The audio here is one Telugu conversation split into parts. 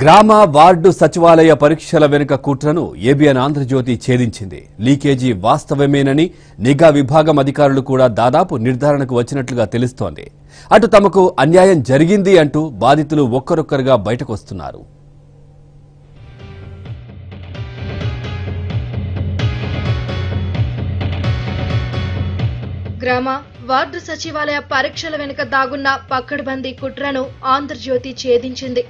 గ్రామ వార్డు సచివాలయ పరీక్షల వెనుక కుట్రను ABN Andhra Jyoti ఛేదించింది. లీకేజీ వాస్తవమేనని నిఘా విభాగం అధికారులు కూడా దాదాపు నిర్ధారణకు వచ్చినట్లుగా తెలుస్తోంది. అటు తమకు అన్యాయం జరిగింది అంటూ బాధితులు ఒక్కరొక్కరుగా బయటకు వస్తున్నారు. గ్రామ వార్డు సచివాలయ పరీక్షల వెనుక దాగున్న పక్కడబందీ కుట్రను ఆంధ్రజ్యోతి ఛేదించింది.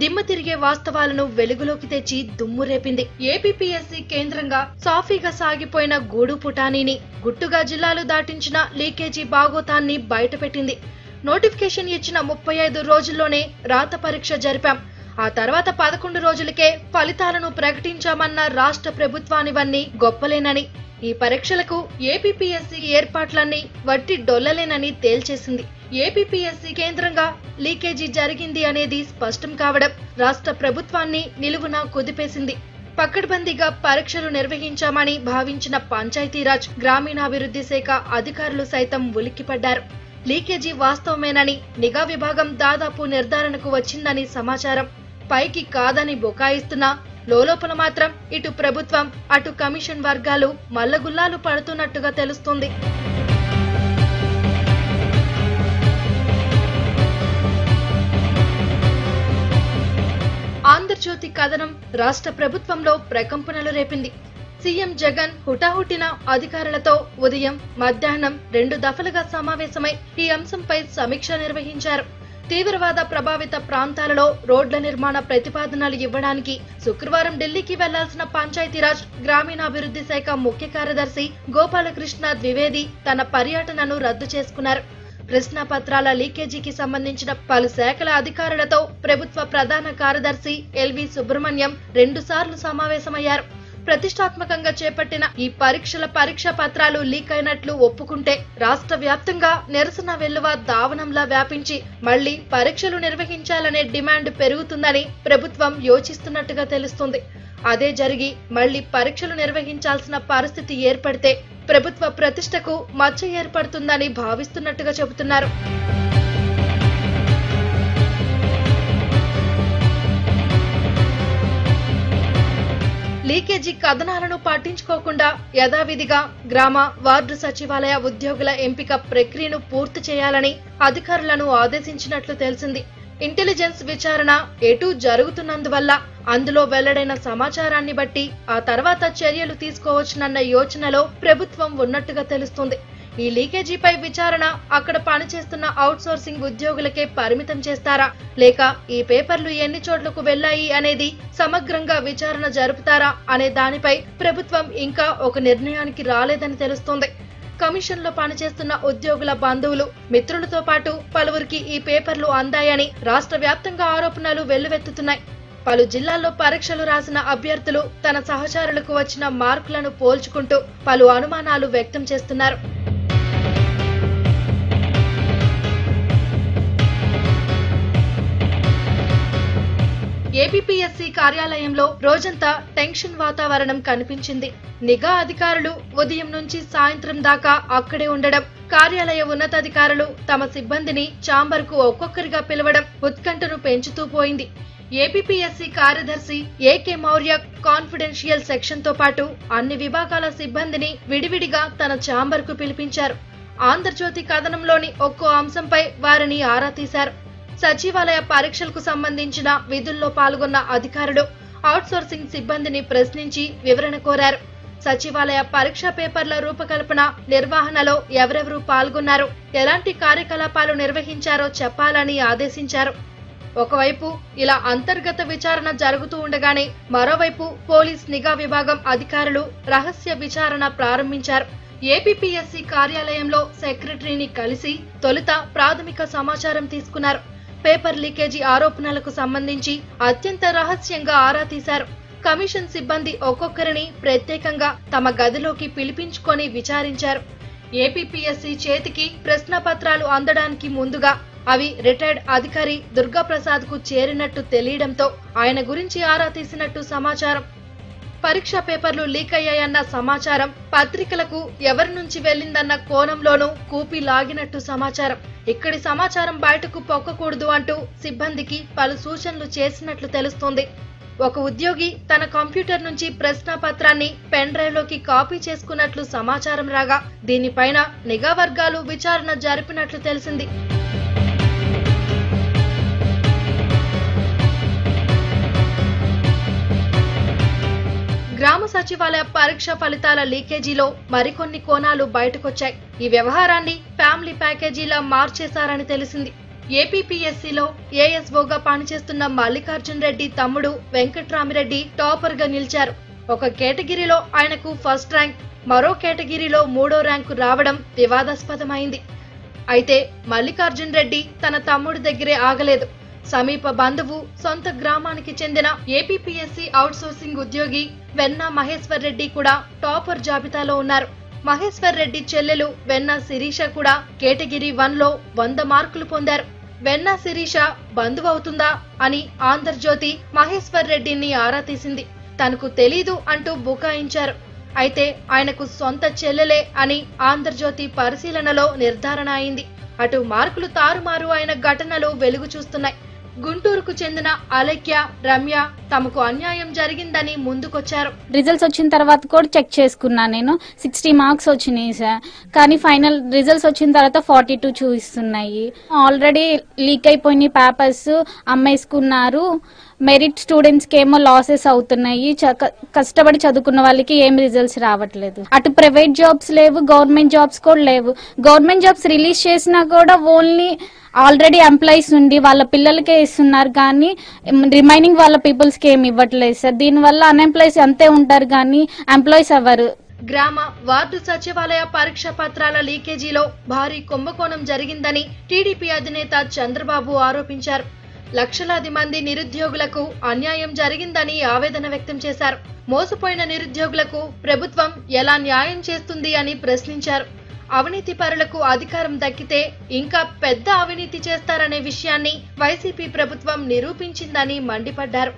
దిమ్మ తిరిగే వాస్తవాలను వెలుగులోకి తెచ్చి దుమ్ము రేపింది. APPSC కేంద్రంగా సాఫీగా సాగిపోయిన గూడు పుటానీని గుట్టుగా జిల్లాలు దాటించిన లీకేజీ బాగోతాన్ని బయటపెట్టింది. నోటిఫికేషన్ ఇచ్చిన 35 రోజుల్లోనే రాత పరీక్ష జరిపాం, ఆ తర్వాత 11 రోజులకే ఫలితాలను ప్రకటించామన్న రాష్ట్ర ప్రభుత్వానివన్నీ గొప్పలేనని, ఈ పరీక్షలకు APPSC ఏర్పాట్లన్నీ వట్టి డొల్లలేనని తేల్చేసింది. APPSC కేంద్రంగా లీకేజీ జరిగింది అనేది స్పష్టం కావడం రాష్ట్ర ప్రభుత్వాన్ని నిలువునా కుదిపేసింది. పక్కడ్బందీగా పరీక్షలు నిర్వహించామని భావించిన పంచాయతీరాజ్ గ్రామీణాభివృద్ధి శాఖ అధికారులు సైతం ఉలిక్కిపడ్డారు. లీకేజీ వాస్తవమేనని నిఘా విభాగం దాదాపు నిర్ధారణకు వచ్చిందని సమాచారం. పైకి కాదని బొకాయిస్తున్నా లోపల మాత్రం ఇటు ప్రభుత్వం అటు కమిషన్ వర్గాలు మల్లగుల్లాలు పడుతున్నట్టుగా తెలుస్తుంది. ఆంధ్రజ్యోతి కథనం రాష్ట్ర ప్రభుత్వంలో ప్రకంపనలు రేపింది. సీఎం జగన్ హుటాహుటిన అధికారులతో ఉదయం మధ్యాహ్నం 2 దఫలుగా సమావేశమై ఈ అంశంపై సమీక్ష నిర్వహించారు. తీవ్రవాద ప్రభావిత ప్రాంతాలలో రోడ్ల నిర్మాణ ప్రతిపాదనలు ఇవ్వడానికి శుక్రవారం ఢిల్లీకి వెళ్లాల్సిన పంచాయతీరాజ్ గ్రామీణాభివృద్ధి శాఖ ముఖ్య కార్యదర్శి గోపాలకృష్ణ ద్వివేది తన పర్యటనను రద్దు చేసుకున్నారు. ప్రశ్న పత్రాల లీకేజీకి సంబంధించిన పలు శాఖల అధికారులతో ప్రభుత్వ ప్రధాన కార్యదర్శి ఎల్వి సుబ్రమణ్యం 2 సార్లు సమావేశమయ్యారు. ప్రతిష్టాత్మకంగా చేపట్టిన ఈ పరీక్షల పరీక్షా పత్రాలు లీక్ అయినట్లు ఒప్పుకుంటే రాష్ట్ర వ్యాప్తంగా నిరసన వెల్లువ దావనంలా వ్యాపించి మళ్లీ పరీక్షలు నిర్వహించాలనే డిమాండ్ పెరుగుతుందని ప్రభుత్వం యోచిస్తున్నట్టుగా తెలుస్తుంది. అదే జరిగి మళ్లీ పరీక్షలు నిర్వహించాల్సిన పరిస్థితి ఏర్పడితే ప్రభుత్వ ప్రతిష్టకు మచ్చ ఏర్పడుతుందని భావిస్తున్నట్టుగా చెబుతున్నారు. లీకేజీ కథనాలను పాటించుకోకుండా యథావిధిగా గ్రామ వార్డు సచివాలయ ఉద్యోగుల ఎంపిక ప్రక్రియను పూర్తి చేయాలని అధికారులను ఆదేశించినట్లు తెలిసింది. ఇంటెలిజెన్స్ విచారణ ఎటూ జరుగుతున్నందువల్ల అందులో వెల్లడైన సమాచారాన్ని బట్టి ఆ తర్వాత చర్యలు తీసుకోవచ్చునన్న యోచనలో ప్రభుత్వం ఉన్నట్టుగా తెలుస్తుంది. ఈ లీకేజీపై విచారణ అక్కడ పనిచేస్తున్న అవుట్సోర్సింగ్ ఉద్యోగులకే పరిమితం చేస్తారా, లేక ఈ పేపర్లు ఎన్ని చోట్లకు వెళ్లాయి అనేది సమగ్రంగా విచారణ జరుపుతారా అనే దానిపై ప్రభుత్వం ఇంకా ఒక నిర్ణయానికి రాలేదని తెలుస్తోంది. కమిషన్లో పనిచేస్తున్న ఉద్యోగుల బంధువులు, మిత్రులతో పాటు పలువురికి ఈ పేపర్లు అందాయని రాష్ట్ర వ్యాప్తంగా ఆరోపణలు వెల్లువెత్తుతున్నాయి. పలు జిల్లాల్లో పరీక్షలు రాసిన అభ్యర్థులు తన సహచరులకు వచ్చిన మార్కులను పోల్చుకుంటూ పలు అనుమానాలు వ్యక్తం చేస్తున్నారు. APPSC కార్యాలయంలో రోజంతా టెన్షన్ వాతావరణం కనిపించింది. నిఘా అధికారులు ఉదయం నుంచి సాయంత్రం దాకా అక్కడే ఉండడం, కార్యాలయ ఉన్నతాధికారులు తమ సిబ్బందిని ఛాంబర్కు ఒక్కొక్కరిగా పిలవడం ఉత్కంఠను పెంచుతూ పోయింది. APPSC కార్యదర్శి AK Maurya కాన్ఫిడెన్షియల్ సెక్షన్తో పాటు అన్ని విభాగాల సిబ్బందిని విడివిడిగా తన ఛాంబర్కు పిలిపించారు. ఆంధ్రజ్యోతి కథనంలోని ఒక్కో అంశంపై వారిని ఆరా తీశారు. సచివాలయ పరీక్షలకు సంబంధించిన విధుల్లో పాల్గొన్న అధికారులు అవుట్సోర్సింగ్ సిబ్బందిని ప్రశ్నించి వివరణ కోరారు. సచివాలయ పరీక్ష పేపర్ల రూపకల్పన, నిర్వహణలో ఎవరెవరు పాల్గొన్నారు, ఎలాంటి కార్యకలాపాలు నిర్వహించారో చెప్పాలని ఆదేశించారు. ఒకవైపు ఇలా అంతర్గత విచారణ జరుగుతూ ఉండగానే మరోవైపు పోలీస్ నిఘా విభాగం అధికారులు రహస్య విచారణ ప్రారంభించారు. APPSC కార్యాలయంలో సెక్రటరీని కలిసి తొలుత ప్రాథమిక సమాచారం తీసుకున్నారు. పేపర్ లీకేజీ ఆరోపణలకు సంబంధించి అత్యంత రహస్యంగా ఆరా తీశారు. కమిషన్ సిబ్బంది ఒక్కొక్కరిని ప్రత్యేకంగా తమ గదిలోకి పిలిపించుకొని విచారించారు. APPSC చేతికి ప్రశ్న పత్రాలు అందడానికి ముందుగా అవి రిటైర్డ్ అధికారి దుర్గాప్రసాద్ కు చేరినట్టు తెలియడంతో ఆయన గురించి ఆరా తీసినట్టు సమాచారం. పరీక్ష పేపర్లు లీక్ అయ్యాయన్న సమాచారం పత్రికలకు ఎవరి నుంచి వెళ్ళిందన్న కోణంలోనూ కూపి లాగినట్టు సమాచారం. ఇక్కడి సమాచారం బయటకు పొక్కకూడదు అంటూ సిబ్బందికి పలు సూచనలు చేసినట్లు తెలుస్తోంది. ఒక ఉద్యోగి తన కంప్యూటర్ నుంచి ప్రశ్న పత్రాన్ని పెన్ డ్రైవ్ లోకి కాపీ చేసుకున్నట్లు సమాచారం రాగా దీనిపైన నిఘా వర్గాలు విచారణ జరిపినట్లు తెలిసింది. గ్రామ సచివాలయ పరీక్ష ఫలితాల లీకేజీలో మరికొన్ని కోణాలు బయటకొచ్చాయి. ఈ వ్యవహారాన్ని ఫ్యామిలీ ప్యాకేజీలా మార్చేశారని తెలిసింది. APPSCలో ASOగా పనిచేస్తున్న మల్లికార్జున్ రెడ్డి తమ్ముడు వెంకట్రామిరెడ్డి టాపర్ గా నిలిచారు. ఒక కేటగిరీలో ఆయనకు ఫస్ట్ ర్యాంక్, మరో కేటగిరీలో మూడో ర్యాంకు రావడం వివాదాస్పదమైంది. అయితే మల్లికార్జున్ రెడ్డి తన తమ్ముడి దగ్గరే ఆగలేదు. సమీప బంధువు, సొంత గ్రామానికి చెందిన APPSC అవుట్సోర్సింగ్ ఉద్యోగి వెన్న మహేశ్వర్ రెడ్డి కూడా టాపర్ జాబితాలో ఉన్నారు. మహేశ్వర్ రెడ్డి చెల్లెలు వెన్న శిరీష కూడా కేటగిరీ 1లో 100 మార్కులు పొందారు. వెన్న శిరీష బంధువవుతుందా అని ఆంధ్రజ్యోతి మహేశ్వర్ రెడ్డిని ఆరా తీసింది. తనకు తెలీదు అంటూ బుకాయించారు. అయితే ఆయనకు సొంత చెల్లెలే అని ఆంధ్రజ్యోతి పరిశీలనలో నిర్ధారణ అయింది. అటు మార్కులు తారుమారు అయిన ఘటనలు వెలుగు చూస్తున్నాయి. గుంటూరుకు చెందిన అలక్య, రమ్య తమకు అన్యాయం జరిగిందని ముందుకొచ్చారు. రిజల్ట్స్ వచ్చిన తర్వాత కూడా చెక్ చేసుకున్నా, నేను 60 మార్క్స్ వచ్చినాయి సార్, కానీ ఫైనల్ రిజల్ట్స్ వచ్చిన తర్వాత 42 చూపిస్తున్నాయి. ఆల్రెడీ లీక్ అయిపోయిన పేపర్స్ అమ్మేసుకున్నారు. మెరిట్ స్టూడెంట్స్ కి ఏమో లాసెస్ అవుతున్నాయి. కష్టపడి చదువుకున్న వాళ్ళకి ఏం రిజల్ట్స్ రావట్లేదు. అటు ప్రైవేట్ జాబ్స్ లేవు, గవర్నమెంట్ జాబ్స్ కూడా లేవు. గవర్నమెంట్ జాబ్స్ రిలీజ్ చేసినా కూడా ఓన్లీ ఆల్రెడీ ఎంప్లాయీస్ ఉండి వాళ్ళ పిల్లలకే ఇస్తున్నారు, కానీ రిమైనింగ్ వాళ్ళ పీపుల్స్ కి ఏమి ఇవ్వట్లేదు సార్. దీనివల్ల అన్ఎంప్లాయీస్ అంతే ఉంటారు, కానీ ఎంప్లాయీస్ అవ్వరు. గ్రామ వార్డు సచివాలయ పరీక్ష పత్రాల లీకేజీలో భారీ కుంభకోణం జరిగిందని టీడీపీ అధినేత చంద్రబాబు ఆరోపించారు. లక్షలాది మంది నిరుద్యోగులకు అన్యాయం జరిగిందని ఆవేదన వ్యక్తం చేశారు. మోసపోయిన నిరుద్యోగులకు ప్రభుత్వం ఎలా న్యాయం చేస్తుంది అని ప్రశ్నించారు. అవినీతి పరులకు అధికారం దక్కితే ఇంకా పెద్ద అవినీతి చేస్తారనే విషయాన్ని వైసీపీ ప్రభుత్వం నిరూపించిందని మండిపడ్డారు.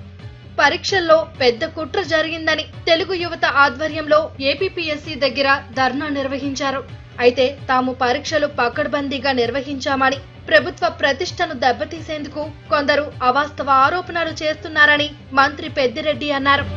పరీక్షల్లో పెద్ద కుట్ర జరిగిందని తెలుగు యువత ఆధ్వర్యంలో APPSC దగ్గర ధర్నా నిర్వహించారు. అయితే తాము పరీక్షలు పకడ్బందీగా నిర్వహించామని, ప్రభుత్వ ప్రతిష్టను దెబ్బతీసేందుకు కొందరు అవాస్తవ ఆరోపణలు చేస్తున్నారని మంత్రి పెద్దిరెడ్డి అన్నారు.